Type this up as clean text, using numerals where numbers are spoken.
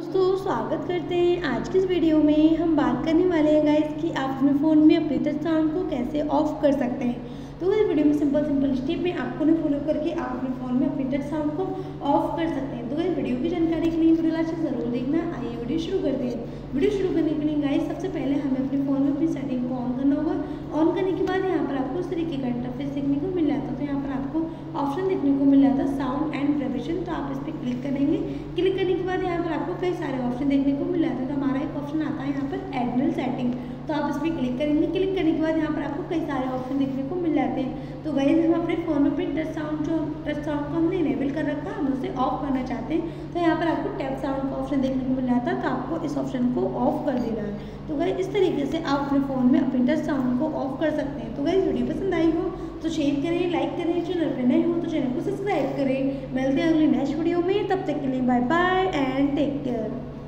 दोस्तों स्वागत करते हैं। आज की इस वीडियो में हम बात करने वाले हैं गाइस कि आप अपने फ़ोन में अपने टच साउंड को कैसे ऑफ कर सकते हैं। तो इस वीडियो में सिंपल स्टेप में आपको ने फॉलो करके आप अपने फ़ोन में अपने टच साउंड को ऑफ कर सकते हैं। तो इस वीडियो की जानकारी के लिए वीडियो लास्ट तक जरूर देखना। आइए वीडियो शुरू करते हैं। वीडियो शुरू करने के लिए गाइस सबसे पहले हमें अपने फ़ोन में अपनी सेटिंग को ऑन करना होगा। ऑन करने के बाद यहाँ पर आपको उस तरीके का इंटरफेस देखने को मिल जाता है। तो यहाँ पर आपको ऑप्शन देखने को मिल जाता है साउंड एंड वाइब्रेशन। तो आप इस पर क्लिक करेंगे। क्लिक करने के बाद यहाँ पर आपको कई सारे ऑप्शन देखने को मिल जाते हैं। तो हमारा एक ऑप्शन आता है यहाँ पर एडमिन सेटिंग। तो आप इस पर क्लिक करेंगे। क्लिक करने के बाद यहाँ पर आपको कई सारे ऑप्शन देखने को मिल जाते हैं। तो गाइस हम अपने फ़ोन में अपने टच साउंड को हमने इनेबल कर रखा है, हम उसे ऑफ करना चाहते हैं। तो यहाँ पर आपको टैप साउंड का ऑप्शन देखने को मिल जाता है। तो आपको इस ऑप्शन को ऑफ कर देना है। तो गाइस इस तरीके से आप अपने फ़ोन में अपने टच साउंड को ऑफ कर सकते हैं। तो गाइस वीडियो पसंद आई हो तो शेयर करें, लाइक करें। चैनल पर नए हो तो चैनल को सब्सक्राइब करें। मिलते हैं अगले नेक्स्ट वीडियो में। तब तक के लिए bye bye and take care.